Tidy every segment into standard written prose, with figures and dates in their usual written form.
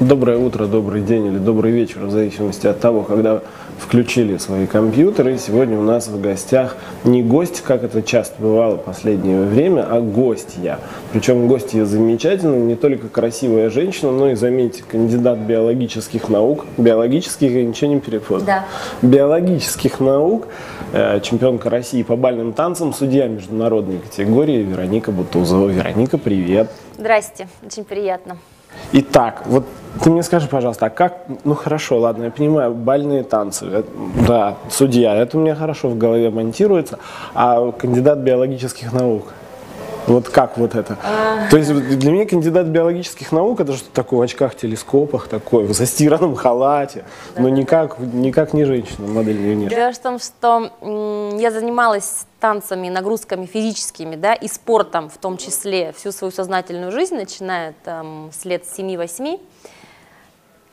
Доброе утро, добрый день или добрый вечер, в зависимости от того, когда включили свои компьютеры. Сегодня у нас в гостях не гость, как это часто бывало в последнее время, а гостья. Причем гостья замечательная, не только красивая женщина, но и, заметьте, кандидат биологических наук. Биологических я ничего не перепутал. Да. Биологических наук, чемпионка России по бальным танцам, судья международной категории Вероника Бутузова. Вероника, привет. Здрасте, очень приятно. Итак, вот ты мне скажи, пожалуйста, а как, ну хорошо, ладно, я понимаю, бальные танцы, это, да, судья, это у меня хорошо в голове монтируется, а кандидат биологических наук, вот как вот это? То есть для меня кандидат биологических наук, это что такое, в очках, телескопах такой, в застиранном халате, да, но никак не женщина, модель или нет? Дело в том, что я занималась танцами, нагрузками физическими, да, и спортом в том числе всю свою сознательную жизнь, начиная там с лет 7-8,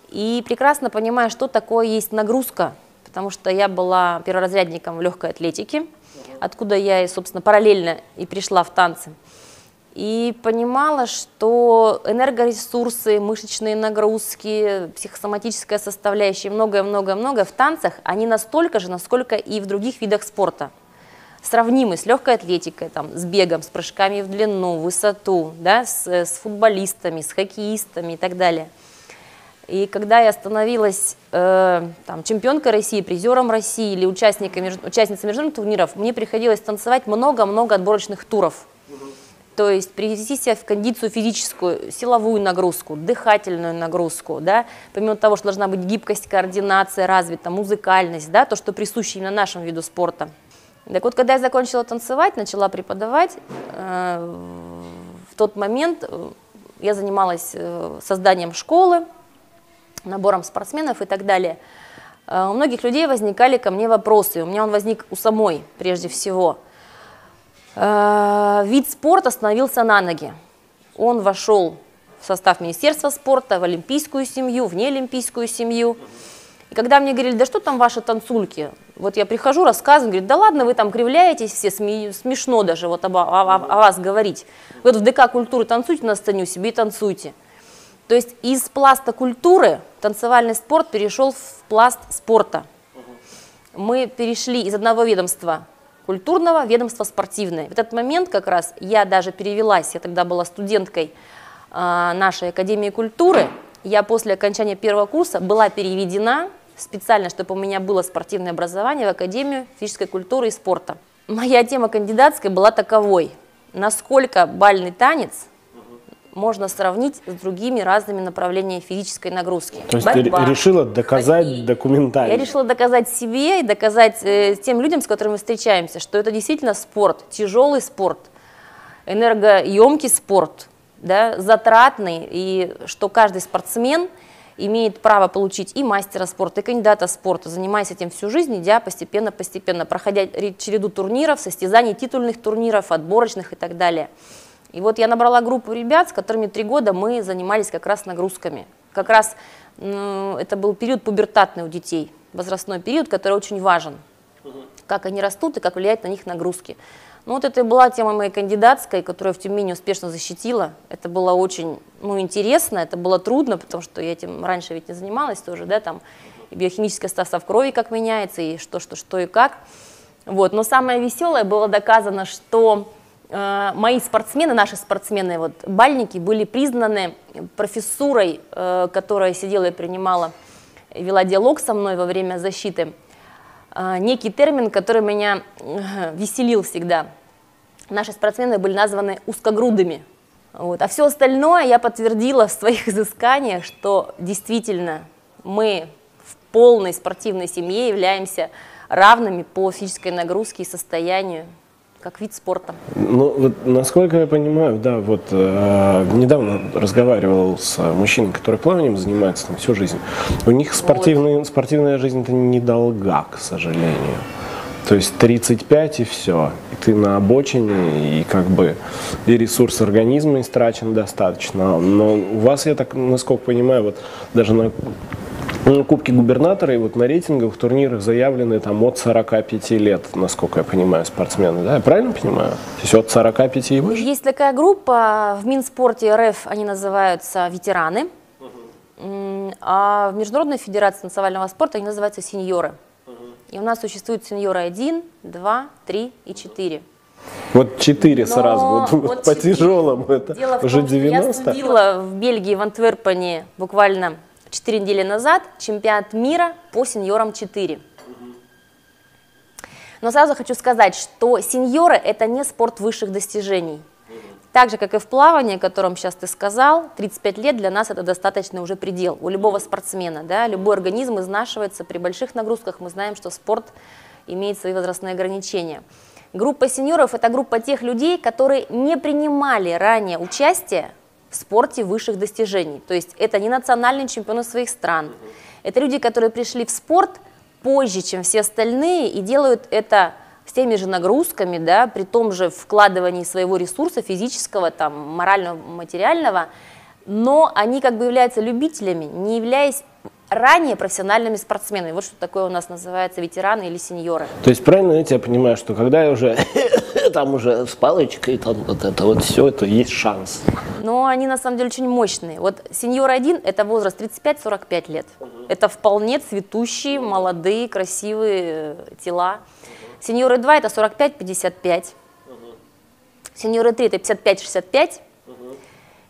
и прекрасно понимаю, что такое есть нагрузка, потому что я была перворазрядником в легкой атлетике, откуда я, собственно, параллельно и пришла в танцы. И понимала, что энергоресурсы, мышечные нагрузки, психосоматическая составляющая, многое-многое-многое в танцах, они настолько же, насколько и в других видах спорта. Сравнимы с легкой атлетикой, там, с бегом, с прыжками в длину, в высоту, да, с футболистами, с хоккеистами и так далее. И когда я становилась там, чемпионкой России, призером России или участницей международных турниров, мне приходилось танцевать много-много отборочных туров. То есть привести себя в кондицию физическую, силовую нагрузку, дыхательную нагрузку, да? Помимо того, что должна быть гибкость, координация развита, музыкальность, да? То, что присуще именно нашему виду спорта. Так вот, когда я закончила танцевать, начала преподавать, в тот момент я занималась созданием школы, набором спортсменов и так далее. У многих людей возникали ко мне вопросы. У меня он возник у самой, прежде всего. Вид спорта становился на ноги. Он вошел в состав Министерства спорта, в олимпийскую семью, в неолимпийскую семью. И когда мне говорили, да что там ваши танцульки? Вот я прихожу, рассказываю, говорит, да ладно, вы там кривляетесь все, смешно даже вот о вас говорить. Вы вот в ДК культуры танцуйте на сцене у себя и танцуйте. То есть из пласта культуры танцевальный спорт перешел в пласт спорта. Мы перешли из одного ведомства культурного в ведомство спортивное. В этот момент как раз я даже перевелась, я тогда была студенткой нашей Академии культуры. Я после окончания первого курса была переведена специально, чтобы у меня было спортивное образование, в Академию физической культуры и спорта. Моя тема кандидатская была таковой. Насколько бальный танец можно сравнить с другими разными направлениями физической нагрузки. То есть борьба, ты решила доказать и документально? Я решила доказать себе и доказать тем людям, с которыми мы встречаемся, что это действительно спорт, тяжелый спорт, энергоемкий спорт, да, затратный, и что каждый спортсмен имеет право получить и мастера спорта, и кандидата спорта, занимаясь этим всю жизнь, идя постепенно-постепенно, проходя череду турниров, состязаний, титульных турниров, отборочных и так далее. И вот я набрала группу ребят, с которыми 3 года мы занимались как раз нагрузками. Как раз это был период пубертатный у детей, возрастной период, который очень важен. Как они растут и как влияют на них нагрузки. Ну вот это и была тема моей кандидатской, которую я в Тюмени успешно защитила. Это было очень, ну, интересно, это было трудно, потому что я этим раньше ведь не занималась тоже, да, там и биохимический состав крови как меняется, и что и как. Вот. Но самое веселое, было доказано, что мои спортсмены, наши спортсмены, вот, бальники, были признаны профессурой, которая сидела и принимала, вела диалог со мной во время защиты. Некий термин, который меня веселил всегда. Наши спортсмены были названы узкогрудыми. Вот. А все остальное я подтвердила в своих изысканиях, что действительно мы в полной спортивной семье являемся равными по физической нагрузке и состоянию. как вид спорта? Ну, вот, насколько я понимаю, да, вот недавно разговаривал с мужчиной, который плаванием занимается там всю жизнь. У них спортивная жизнь-то недолга, к сожалению. То есть 35 и все. И ты на обочине, и как бы и ресурс организма истрачен достаточно. Но у вас, я так, насколько понимаю, вот даже на Кубке Губернатора и вот на рейтинговых турнирах заявлены там от 45 лет, насколько я понимаю, спортсмены. Да, я правильно понимаю? То есть от 45 и выше? Есть такая группа, в Минспорте РФ они называются ветераны, а в Международной Федерации Танцевального Спорта они называются сеньоры. И у нас существуют сеньоры 1, 2, 3 и 4. Вот 4 сразу, вот по-тяжелому. Дело в том, что я судила в Бельгии, в Антверпене буквально 4 недели назад чемпионат мира по сеньорам 4. Но сразу хочу сказать, что сеньоры – это не спорт высших достижений. Так же, как и в плавании, о котором сейчас ты сказал, 35 лет для нас это достаточно уже предел у любого спортсмена. Да? Любой организм изнашивается при больших нагрузках. Мы знаем, что спорт имеет свои возрастные ограничения. Группа сеньоров – это группа тех людей, которые не принимали ранее участие в спорте высших достижений. То есть это не национальные чемпионы своих стран. Это люди, которые пришли в спорт позже, чем все остальные, и делают это с теми же нагрузками, да, при том же вкладывании своего ресурса физического, там, морального, материального, но они как бы являются любителями, не являясь ранее профессиональными спортсменами. Вот что такое у нас называется ветераны или сеньоры. То есть правильно я тебя понимаю, что когда я уже там уже с палочкой, там вот это вот все, это есть шанс. Но они на самом деле очень мощные. Вот сеньор 1 – это возраст 35-45 лет. Это вполне цветущие, молодые, красивые тела. Сеньоры 2 – это 45-55, сеньоры 3 – это 55-65,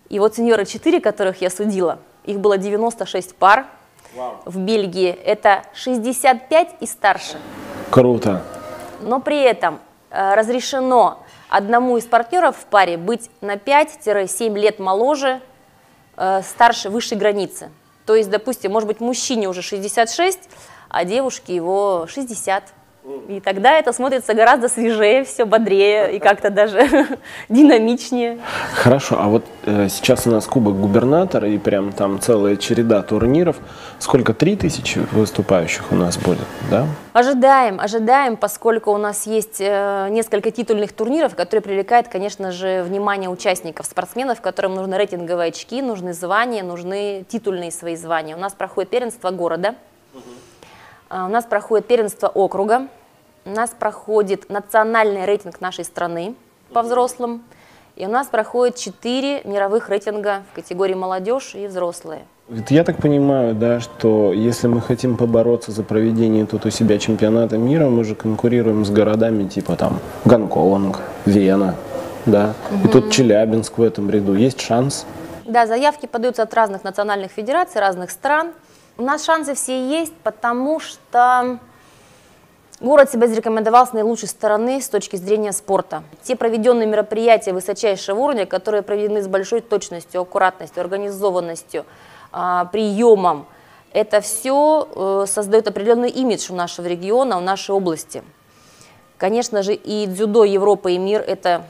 и вот сеньоры 4, которых я судила, их было 96 пар в Бельгии, это 65 и старше. Круто. Но при этом разрешено одному из партнеров в паре быть на 5-7 лет моложе, старше, высшей границы. То есть, допустим, может быть, мужчине уже 66, а девушке его 60. И тогда это смотрится гораздо свежее, все бодрее и как-то даже динамичнее. Хорошо, а вот сейчас у нас Кубок Губернатора и прям там целая череда турниров. Сколько, 3000 выступающих у нас будет, да? Ожидаем, поскольку у нас есть несколько титульных турниров, которые привлекают, конечно же, внимание участников, спортсменов, которым нужны рейтинговые очки, нужны звания, нужны титульные свои звания. У нас проходит первенство города. У нас проходит первенство округа, у нас проходит национальный рейтинг нашей страны по взрослым, и у нас проходит 4 мировых рейтинга в категории молодежь и взрослые. Я так понимаю, да, что если мы хотим побороться за проведение тут у себя чемпионата мира, мы же конкурируем с городами типа там Гонконг, Вена, да, и тут Челябинск в этом ряду. Есть шанс? Да, заявки подаются от разных национальных федераций, разных стран. У нас шансы все есть, потому что город себя зарекомендовал с наилучшей стороны с точки зрения спорта. Те проведенные мероприятия высочайшего уровня, которые проведены с большой точностью, аккуратностью, организованностью, приемом, это все создает определенный имидж у нашего региона, у нашей области. Конечно же, и дзюдо Европа и мир – это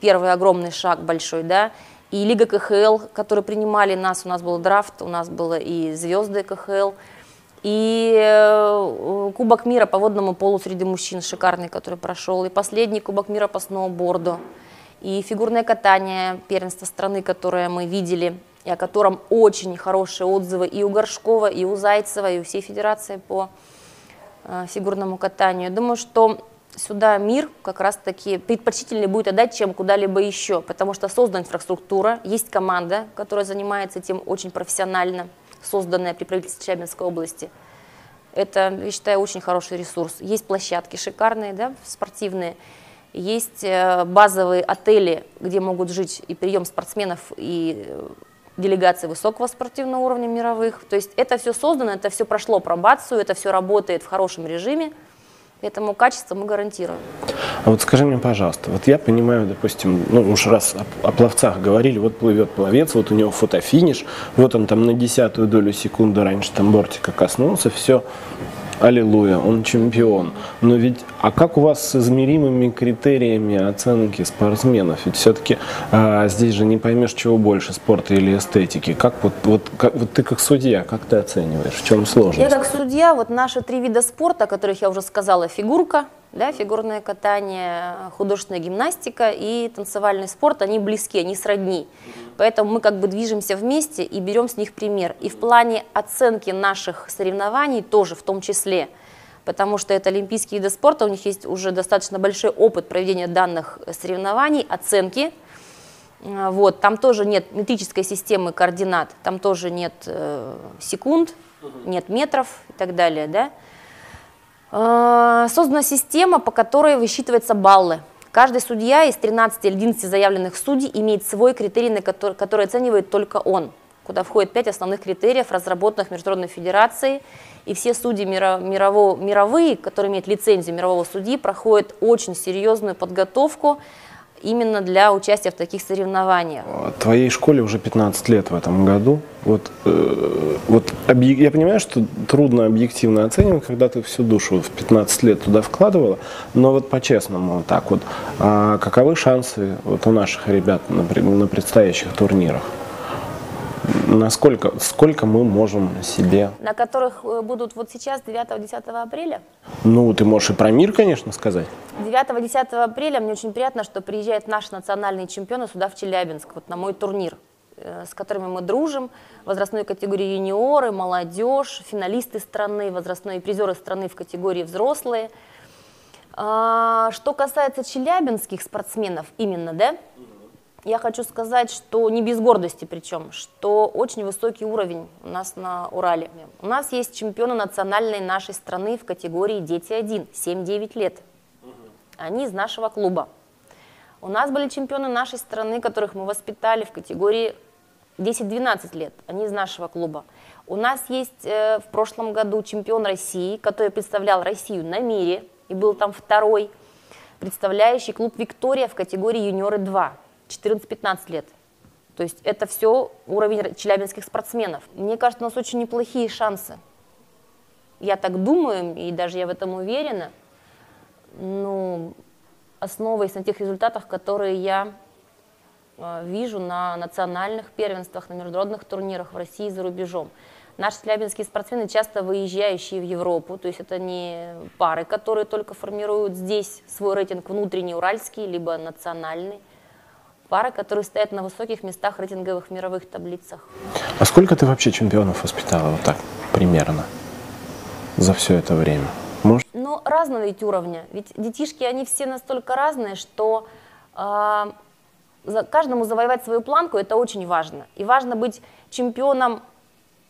первый огромный шаг большой, да. И Лига КХЛ, которую принимали нас, у нас был драфт, у нас было и звезды КХЛ, и Кубок мира по водному полу среди мужчин шикарный, который прошел, и последний Кубок мира по сноуборду, и фигурное катание, первенство страны, которое мы видели, и о котором очень хорошие отзывы и у Горшкова, и у Зайцева, и у всей Федерации по фигурному катанию. Думаю, что сюда мир как раз-таки предпочтительнее будет отдать, чем куда-либо еще, потому что создана инфраструктура, есть команда, которая занимается этим очень профессионально, созданная при правительстве Челябинской области. Это, я считаю, очень хороший ресурс. Есть площадки шикарные, да, спортивные, есть базовые отели, где могут жить и прием спортсменов, и делегации высокого спортивного уровня мировых. То есть это все создано, это все прошло пробацию, это все работает в хорошем режиме. Поэтому качество мы гарантируем. А вот скажи мне, пожалуйста, вот я понимаю, допустим, ну уж раз о пловцах говорили, вот плывет пловец, вот у него фотофиниш, вот он там на 10-ю долю секунды раньше там бортика коснулся, все, аллилуйя, он чемпион. Но ведь, а как у вас с измеримыми критериями оценки спортсменов? Ведь все-таки здесь же не поймешь, чего больше, спорта или эстетики. Как вот ты как судья, как ты оцениваешь? В чем сложность? Я как судья, вот наши три вида спорта, о которых я уже сказала, фигурка, да, фигурное катание, художественная гимнастика и танцевальный спорт, они близки, они сродни. Поэтому мы как бы движемся вместе и берем с них пример. И в плане оценки наших соревнований тоже в том числе, потому что это олимпийские виды спорта, у них есть уже достаточно большой опыт проведения данных соревнований, оценки. Вот, там тоже нет метрической системы координат, там тоже нет секунд, нет метров и так далее, да. Создана система, по которой высчитываются баллы. Каждый судья из 13 или 11 заявленных судей имеет свой критерий, на который оценивает только он, куда входит 5 основных критериев, разработанных Международной Федерацией. И все судьи мировые, которые имеют лицензию мирового судьи, проходят очень серьезную подготовку именно для участия в таких соревнованиях. Твоей школе уже 15 лет в этом году. Я понимаю, что трудно объективно оценивать, когда ты всю душу в 15 лет туда вкладывала, но вот по-честному, вот так вот, каковы шансы вот у наших ребят на предстоящих турнирах? Сколько мы можем себе... На которых будут вот сейчас 9-10 апреля? Ну, ты можешь и про мир, конечно, сказать. 9-10 апреля мне очень приятно, что приезжают наши национальные чемпионы сюда, в Челябинск, вот на мой турнир, с которыми мы дружим. Возрастной категории юниоры, молодежь, финалисты страны, возрастные призеры страны в категории взрослые. Что касается челябинских спортсменов именно, да? Я хочу сказать, что не без гордости причем, что очень высокий уровень у нас на Урале. У нас есть чемпионы национальной нашей страны в категории «Дети-1», 7-9 лет. Они из нашего клуба. У нас были чемпионы нашей страны, которых мы воспитали в категории 10-12 лет. Они из нашего клуба. У нас есть в прошлом году чемпион России, который представлял Россию на мире, и был там второй, представляющий клуб «Виктория» в категории «Юниоры-2». 14-15 лет. То есть это все уровень челябинских спортсменов. Мне кажется, у нас очень неплохие шансы. Я так думаю, и даже я в этом уверена. Ну, основываясь на тех результатах, которые я вижу на национальных первенствах, на международных турнирах в России и за рубежом. Наши челябинские спортсмены часто выезжающие в Европу, то есть это не пары, которые только формируют здесь свой рейтинг внутренний, уральский, либо национальный. Пары, которые стоят на высоких местах рейтинговых мировых таблицах. А сколько ты вообще чемпионов воспитала, вот так, примерно, за все это время? Может? Ну, разного ведь уровня. Ведь детишки, они все настолько разные, что каждому завоевать свою планку – это очень важно. И важно быть чемпионом,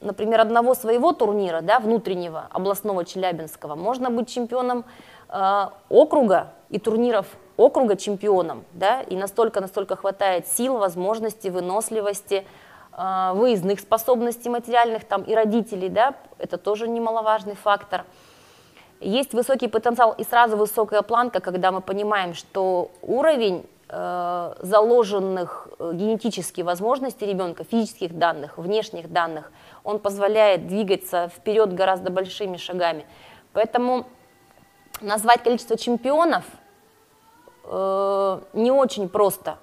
например, одного своего турнира, да, внутреннего, областного, челябинского. Можно быть чемпионом округа и турниров округа чемпионом, да, и настолько хватает сил, возможностей, выносливости, выездных способностей материальных там и родителей, да, это тоже немаловажный фактор. Есть высокий потенциал и сразу высокая планка, когда мы понимаем, что уровень заложенных генетически возможностей ребенка, физических данных, внешних данных, он позволяет двигаться вперед гораздо большими шагами. Поэтому назвать количество чемпионов не очень просто,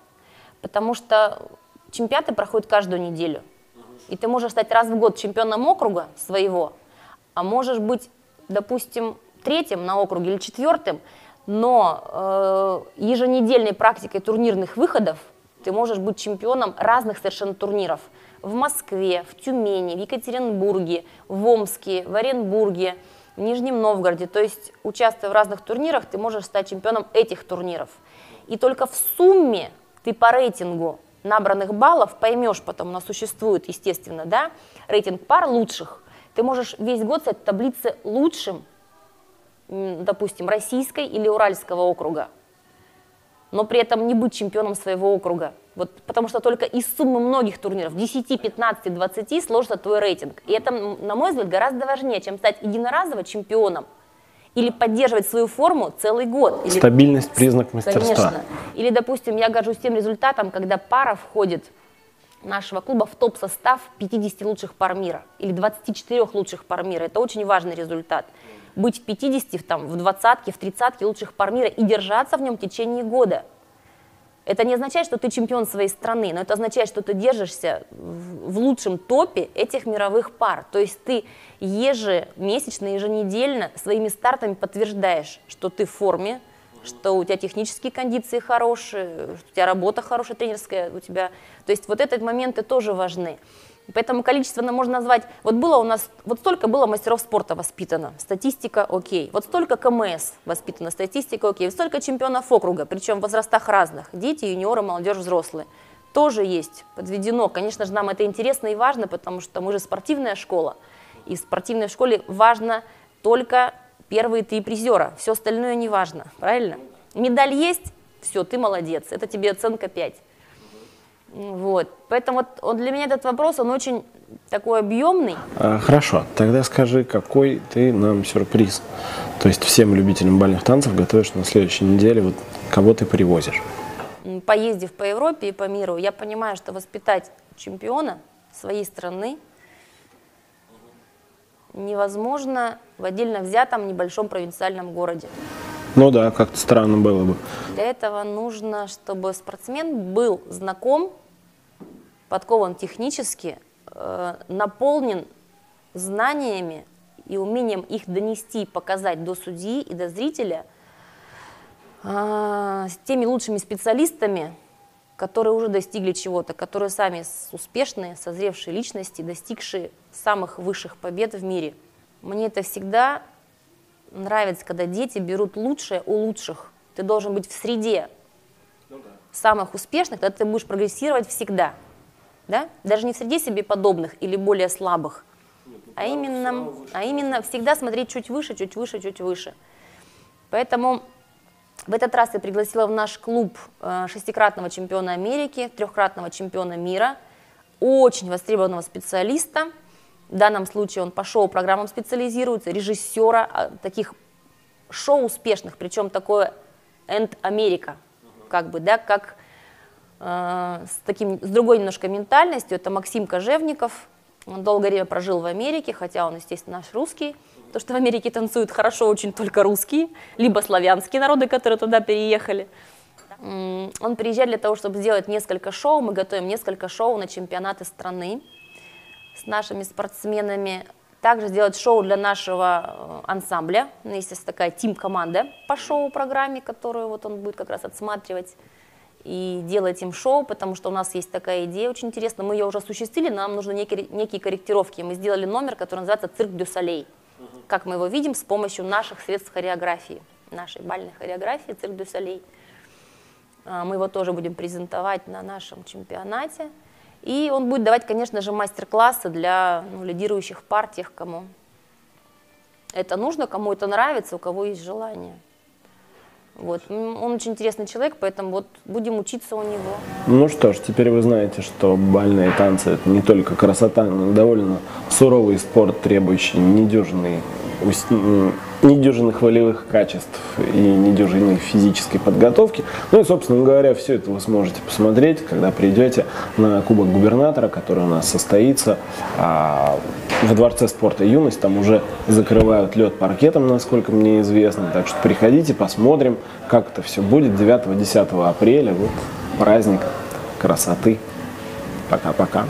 потому что чемпионаты проходят каждую неделю. И ты можешь стать раз в год чемпионом округа своего, а можешь быть, допустим, третьим на округе или четвертым, но еженедельной практикой турнирных выходов ты можешь быть чемпионом разных совершенно турниров. В Москве, в Тюмени, в Екатеринбурге, в Омске, в Оренбурге, в Нижнем Новгороде, то есть участвуя в разных турнирах, ты можешь стать чемпионом этих турниров. И только в сумме ты по рейтингу набранных баллов поймешь потом, у нас существует, естественно, да, рейтинг пар лучших. Ты можешь весь год стать в таблице лучшим, допустим, российской или уральского округа, но при этом не быть чемпионом своего округа. Вот, потому что только из суммы многих турниров, 10, 15, 20, сложится твой рейтинг. И это, на мой взгляд, гораздо важнее, чем стать единоразово чемпионом или поддерживать свою форму целый год. Стабильность – признак мастерства. Конечно. Или, допустим, я горжусь тем результатом, когда пара входит нашего клуба в топ-состав 50 лучших пар мира или 24 лучших пар мира. Это очень важный результат. быть в 50, там, в 20, в 30 лучших пар мира и держаться в нем в течение года. Это не означает, что ты чемпион своей страны, но это означает, что ты держишься в лучшем топе этих мировых пар. То есть ты ежемесячно, еженедельно своими стартами подтверждаешь, что ты в форме, что у тебя технические кондиции хорошие, что у тебя работа хорошая, тренерская у тебя. То есть вот эти моменты тоже важны. Поэтому количественно можно назвать, вот было у нас, вот столько было мастеров спорта воспитано, статистика окей, вот столько КМС воспитано, статистика окей, вот столько чемпионов округа, причем в возрастах разных, дети, юниоры, молодежь, взрослые, тоже есть, подведено. Конечно же, нам это интересно и важно, потому что мы же спортивная школа, и в спортивной школе важно только первые 3 призера, все остальное не важно, правильно? Медаль есть, все, ты молодец, это тебе оценка 5. Вот. Поэтому вот для меня этот вопрос, он очень такой объемный. Хорошо, тогда скажи, какой ты нам сюрприз? То есть всем любителям бальных танцев готовишь на следующей неделе, вот кого ты привозишь? Поездив по Европе и по миру, я понимаю, что воспитать чемпиона своей страны невозможно в отдельно взятом небольшом провинциальном городе. Ну да, как-то странно было бы. Для этого нужно, чтобы спортсмен был знаком, подкован технически, наполнен знаниями и умением их донести, показать до судьи и до зрителя с теми лучшими специалистами, которые уже достигли чего-то, которые сами успешные, созревшие личности, достигшие самых высших побед в мире. Мне это всегда нравится, когда дети берут лучшее у лучших. Ты должен быть в среде самых успешных, тогда ты будешь прогрессировать всегда. Да? Даже не в среде себе подобных или более слабых, а именно всегда смотреть чуть выше, чуть выше, чуть выше. Поэтому в этот раз я пригласила в наш клуб 6-кратного чемпиона Америки, 3-кратного чемпиона мира, очень востребованного специалиста. В данном случае он по шоу-программам специализируется, режиссера таких шоу успешных, причем такое «Энд Америка», как бы, да, как с другой немножко ментальностью. Это Максим Кожевников, он долгое время прожил в Америке, хотя он, естественно, наш русский. То, что в Америке танцуют хорошо очень только русские, либо славянские народы, которые туда переехали. Он приезжает для того, чтобы сделать несколько шоу, мы готовим несколько шоу на чемпионаты страны с нашими спортсменами, также сделать шоу для нашего ансамбля. Есть такая тим-команда по шоу-программе, которую вот он будет как раз отсматривать и делать им шоу, потому что у нас есть такая идея очень интересная, мы ее уже осуществили, но нам нужны некие корректировки. Мы сделали номер, который называется «Цирк Дю Солей», как мы его видим, с помощью наших средств хореографии, нашей бальной хореографии «Цирк Дю Солей». Мы его тоже будем презентовать на нашем чемпионате. И он будет давать, конечно же, мастер-классы для лидирующих пар, тех, кому это нужно, кому это нравится, у кого есть желание. Вот. Он очень интересный человек, поэтому вот будем учиться у него. Ну что ж, теперь вы знаете, что бальные танцы – это не только красота, но довольно суровый спорт, требующий недюжинных волевых качеств и недюжинной физической подготовки. Ну и, собственно говоря, все это вы сможете посмотреть, когда придете на Кубок Губернатора, который у нас состоится в Дворце спорта «Юность». Там уже закрывают лед паркетом, насколько мне известно. Так что приходите, посмотрим, как это все будет 9-10 апреля. Вот праздник красоты. Пока-пока.